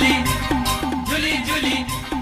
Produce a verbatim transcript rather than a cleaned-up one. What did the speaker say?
Juli, Juli,